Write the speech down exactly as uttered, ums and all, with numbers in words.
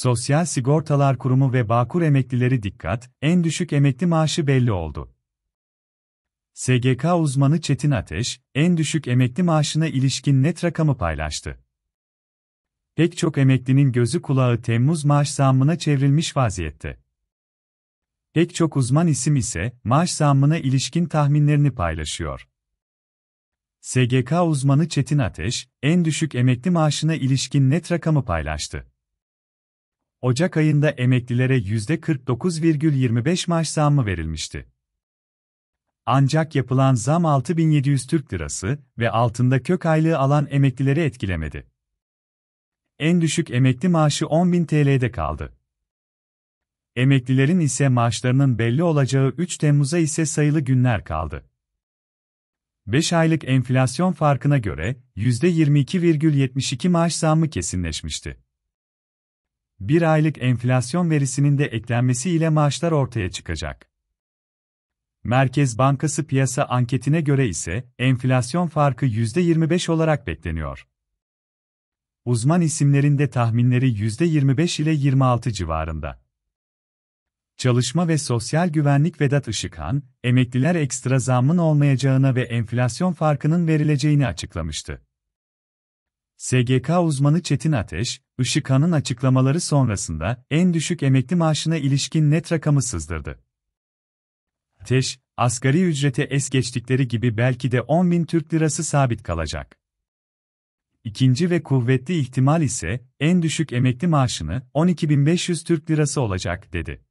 Sosyal Sigortalar Kurumu ve Bağkur emeklileri dikkat, en düşük emekli maaşı belli oldu. S G K uzmanı Çetin Ateş, en düşük emekli maaşına ilişkin net rakamı paylaştı. Pek çok emeklinin gözü kulağı Temmuz maaş zammına çevrilmiş vaziyette. Pek çok uzman isim ise maaş zammına ilişkin tahminlerini paylaşıyor. S G K uzmanı Çetin Ateş, en düşük emekli maaşına ilişkin net rakamı paylaştı. Ocak ayında emeklilere yüzde kırk dokuz virgül yirmi beş maaş zammı verilmişti. Ancak yapılan zam altı bin yedi yüz Türk Lirası ve altında kök aylığı alan emeklileri etkilemedi. En düşük emekli maaşı on bin Türk Lira'de kaldı. Emeklilerin ise maaşlarının belli olacağı üç Temmuz'a ise sayılı günler kaldı. beş aylık enflasyon farkına göre yüzde yirmi iki virgül yetmiş iki maaş zammı kesinleşmişti. bir aylık enflasyon verisinin de eklenmesi ile maaşlar ortaya çıkacak. Merkez Bankası piyasa anketine göre ise enflasyon farkı yüzde yirmi beş olarak bekleniyor. Uzman isimlerin de tahminleri yüzde yirmi beş ile yirmi altı civarında. Çalışma ve Sosyal Güvenlik Vedat Işıkhan, emekliler ekstra zammın olmayacağına ve enflasyon farkının verileceğini açıklamıştı. S G K uzmanı Çetin Ateş, Işıkhan'ın açıklamaları sonrasında en düşük emekli maaşına ilişkin net rakamı sızdırdı. Ateş, asgari ücrete es geçtikleri gibi belki de on bin Türk Lirası sabit kalacak. İkinci ve kuvvetli ihtimal ise en düşük emekli maaşını on iki bin beş yüz Türk Lirası olacak dedi.